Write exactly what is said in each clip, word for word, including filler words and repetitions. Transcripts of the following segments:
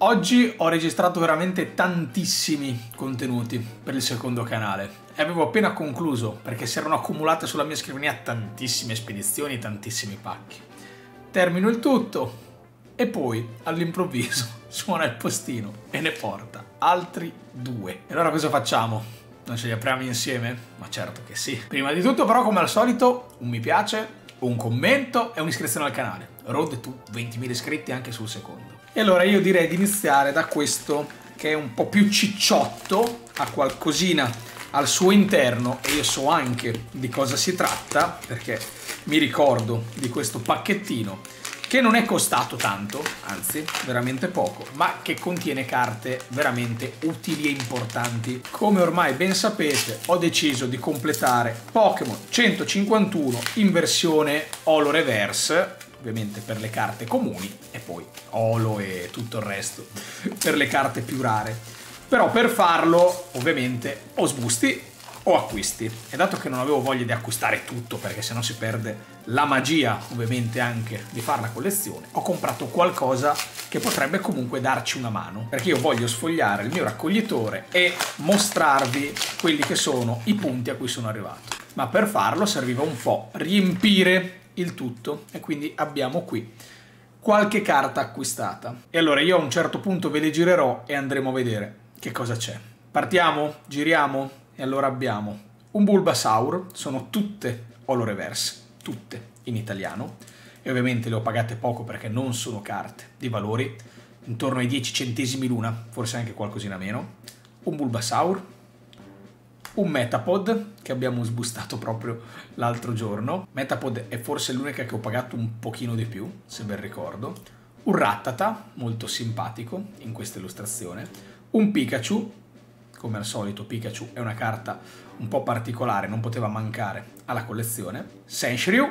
Oggi ho registrato veramente tantissimi contenuti per il secondo canale e avevo appena concluso perché si erano accumulate sulla mia scrivania tantissime spedizioni, tantissimi pacchi. Termino il tutto e poi all'improvviso suona il postino e ne porta altri due. E allora cosa facciamo? Non ce li apriamo insieme? Ma certo che sì. Prima di tutto però, come al solito, un mi piace, un commento e un'iscrizione al canale. Road to ventimila iscritti anche sul secondo. E allora io direi di iniziare da questo che è un po' più cicciotto, ha qualcosina al suo interno e io so anche di cosa si tratta perché mi ricordo di questo pacchettino che non è costato tanto, anzi veramente poco, ma che contiene carte veramente utili e importanti. Come ormai ben sapete, ho deciso di completare Pokémon centocinquantuno in versione Holo Reverse, ovviamente per le carte comuni e poi Holo e tutto il resto per le carte più rare. Però per farlo ovviamente o sbusti o acquisti, e dato che non avevo voglia di acquistare tutto perché sennò si perde la magia ovviamente anche di fare la collezione, ho comprato qualcosa che potrebbe comunque darci una mano, perché io voglio sfogliare il mio raccoglitore e mostrarvi quelli che sono i punti a cui sono arrivato, ma per farlo serviva un po' riempire il tutto e quindi abbiamo qui qualche carta acquistata. E allora io a un certo punto ve le girerò e andremo a vedere che cosa c'è. Partiamo? Giriamo? E allora abbiamo un Bulbasaur, sono tutte Holo Reverse, tutte in italiano, e ovviamente le ho pagate poco perché non sono carte di valori, intorno ai dieci centesimi l'una, forse anche qualcosina meno. Un Bulbasaur, un Metapod che abbiamo sbustato proprio l'altro giorno, Metapod è forse l'unica che ho pagato un pochino di più, se ben ricordo. Un Rattata, molto simpatico in questa illustrazione, un Pikachu. Come al solito Pikachu è una carta un po' particolare, non poteva mancare alla collezione. Senshiu,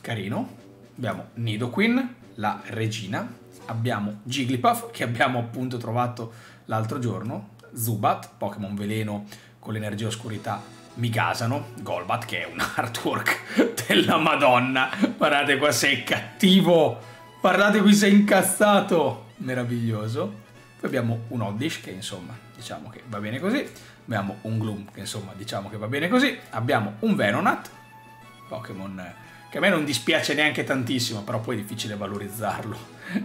carino. Abbiamo Nidoqueen, la regina. Abbiamo Jigglypuff, che abbiamo appunto trovato l'altro giorno. Zubat, Pokémon veleno con l'energia oscurità. Migasano, Golbat, che è un artwork della Madonna. Guardate qua, sei cattivo. Guardate qui, sei incazzato. Meraviglioso. Poi abbiamo un Oddish che insomma diciamo che va bene così, abbiamo un Gloom che insomma diciamo che va bene così, abbiamo un Venonat, Pokémon che a me non dispiace neanche tantissimo, però poi è difficile valorizzarlo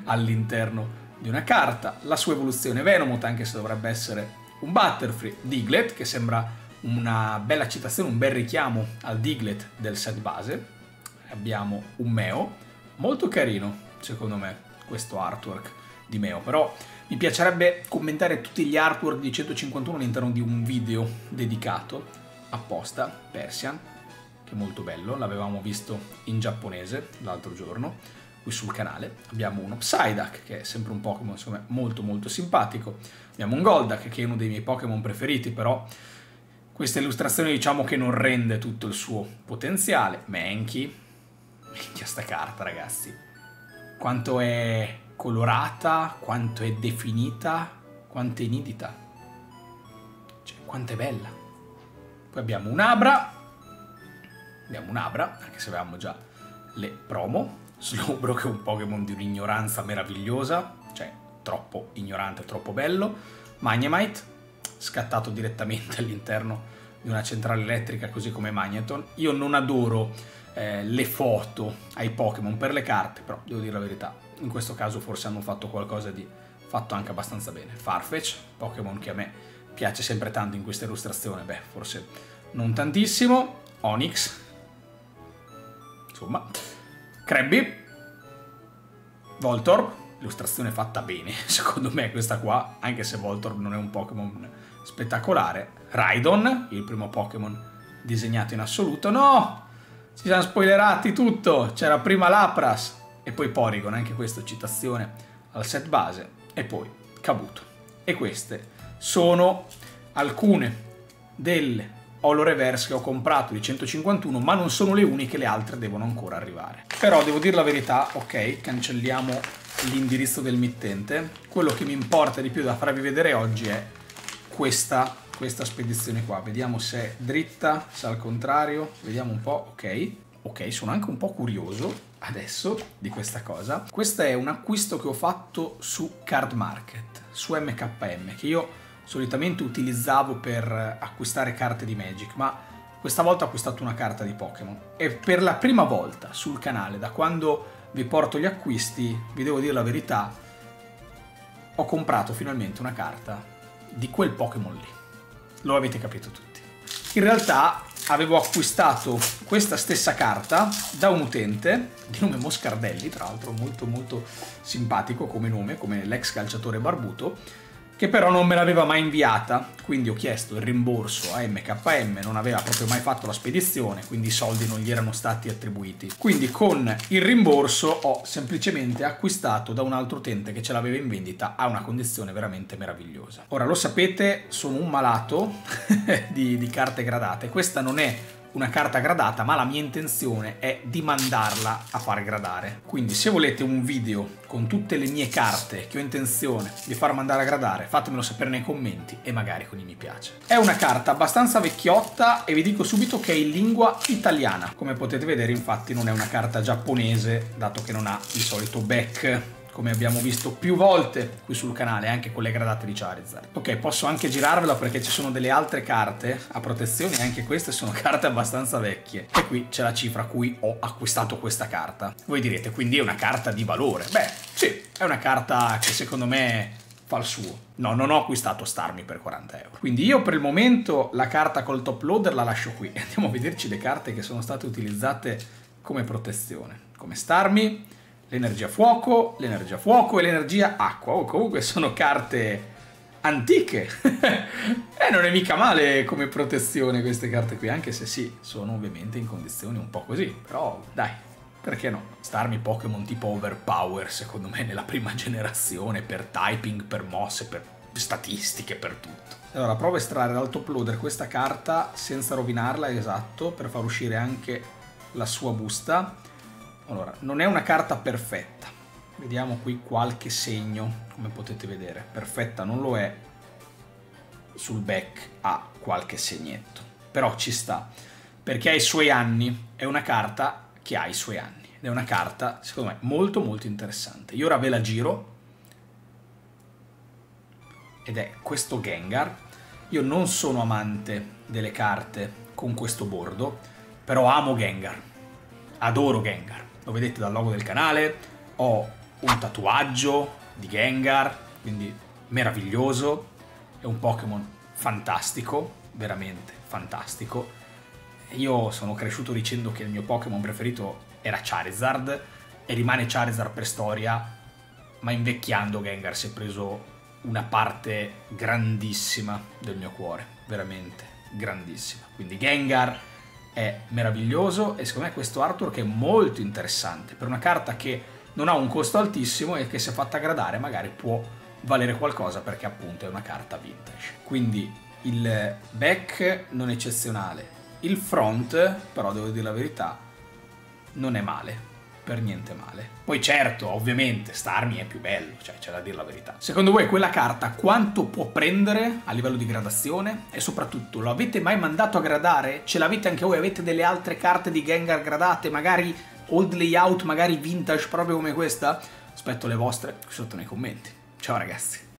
all'interno di una carta, la sua evoluzione Venomoth anche se dovrebbe essere un Butterfree, Diglett che sembra una bella citazione, un bel richiamo al Diglett del set base, abbiamo un Meo, molto carino secondo me questo artwork di Meo, però mi piacerebbe commentare tutti gli artwork di centocinquantuno all'interno di un video dedicato apposta. Persian, che è molto bello, l'avevamo visto in giapponese l'altro giorno qui sul canale. Abbiamo uno Psyduck, che è sempre un Pokémon insomma molto molto simpatico. Abbiamo un Golduck, che è uno dei miei Pokémon preferiti, però questa illustrazione diciamo che non rende tutto il suo potenziale. Mankey, minchia sta carta ragazzi, quanto è colorata, quanto è definita, quanto è nitida, cioè quanto è bella. Poi abbiamo un'Abra, abbiamo un'Abra, anche se avevamo già le promo. Slowbro, che è un Pokémon di un'ignoranza meravigliosa, cioè troppo ignorante, troppo bello. Magnemite, scattato direttamente all'interno di una centrale elettrica, così come Magneton. Io non adoro eh, le foto ai Pokémon per le carte, però devo dire la verità, in questo caso forse hanno fatto qualcosa di fatto anche abbastanza bene. Farfetch, Pokémon che a me piace sempre tanto in questa illustrazione, beh forse non tantissimo. Onix, insomma. Krabby, Voltorb, illustrazione fatta bene secondo me questa qua, anche se Voltorb non è un Pokémon spettacolare. Raidon, il primo Pokémon disegnato in assoluto. No, ci siamo spoilerati tutto, c'era prima Lapras e poi Porygon, anche questo citazione al set base, e poi Kabuto. E queste sono alcune delle Holo Reverse che ho comprato di centocinquantuno, ma non sono le uniche, le altre devono ancora arrivare. Però devo dire la verità, ok, cancelliamo l'indirizzo del mittente, quello che mi importa di più da farvi vedere oggi è questa, questa spedizione qua. Vediamo se è dritta, se al contrario, vediamo un po', ok. Ok, sono anche un po' curioso adesso di questa cosa. Questo è un acquisto che ho fatto su Cardmarket, su M K M, che io solitamente utilizzavo per acquistare carte di Magic, ma questa volta ho acquistato una carta di Pokémon. E per la prima volta sul canale, da quando vi porto gli acquisti, vi devo dire la verità, ho comprato finalmente una carta di quel Pokémon lì. Lo avete capito tutti. In realtà avevo acquistato questa stessa carta da un utente di nome Moscardelli, tra l'altro molto molto simpatico come nome, come l'ex calciatore Barbuto, che però non me l'aveva mai inviata, quindi ho chiesto il rimborso a M K M, non aveva proprio mai fatto la spedizione, quindi i soldi non gli erano stati attribuiti. Quindi con il rimborso ho semplicemente acquistato da un altro utente che ce l'aveva in vendita a una condizione veramente meravigliosa. Ora, lo sapete, sono un malato di, di carte gradate. Questa non è una carta gradata, ma la mia intenzione è di mandarla a far gradare. Quindi se volete un video con tutte le mie carte che ho intenzione di far mandare a gradare, fatemelo sapere nei commenti e magari con i mi piace. È una carta abbastanza vecchiotta e vi dico subito che è in lingua italiana. Come potete vedere, infatti, non è una carta giapponese, dato che non ha il solito back, come abbiamo visto più volte qui sul canale, anche con le gradate di Charizard. Ok, posso anche girarvela perché ci sono delle altre carte a protezione, e anche queste sono carte abbastanza vecchie. E qui c'è la cifra a cui ho acquistato questa carta. Voi direte, quindi è una carta di valore. Beh, sì, è una carta che secondo me fa il suo. No, non ho acquistato Starmie per quaranta euro. Quindi io per il momento la carta col top loader la lascio qui. Andiamo a vederci le carte che sono state utilizzate come protezione. Come Starmie, l'energia fuoco, l'energia fuoco e l'energia acqua. O comunque sono carte antiche. Eh, non è mica male come protezione queste carte qui, anche se sì, sono ovviamente in condizioni un po' così. Però dai, perché no? Starmie, Pokémon tipo overpower, secondo me, nella prima generazione, per typing, per mosse, per statistiche, per tutto. Allora, provo a estrarre dal top loader questa carta senza rovinarla, esatto, per far uscire anche la sua busta. Allora, non è una carta perfetta, vediamo qui qualche segno, come potete vedere, perfetta non lo è, sul back ha qualche segnetto, però ci sta, perché ha i suoi anni, è una carta che ha i suoi anni, ed è una carta, secondo me, molto molto interessante. Io ora ve la giro, ed è questo Gengar. Io non sono amante delle carte con questo bordo, però amo Gengar, adoro Gengar. Lo vedete dal logo del canale, ho un tatuaggio di Gengar, quindi meraviglioso, è un Pokémon fantastico, veramente fantastico. Io sono cresciuto dicendo che il mio Pokémon preferito era Charizard e rimane Charizard per storia, ma invecchiando Gengar si è preso una parte grandissima del mio cuore, veramente grandissima. Quindi Gengar è meraviglioso e secondo me questo artwork è molto interessante per una carta che non ha un costo altissimo e che, se fatta gradare, magari può valere qualcosa, perché appunto è una carta vintage. Quindi il back non è eccezionale, il front però, devo dire la verità, non è male, per niente male. Poi certo, ovviamente Starmie è più bello, cioè c'è da dire la verità. Secondo voi quella carta quanto può prendere a livello di gradazione? E soprattutto, lo avete mai mandato a gradare? Ce l'avete anche voi? Avete delle altre carte di Gengar gradate, magari old layout, magari vintage, proprio come questa? Aspetto le vostre qui sotto nei commenti. Ciao ragazzi!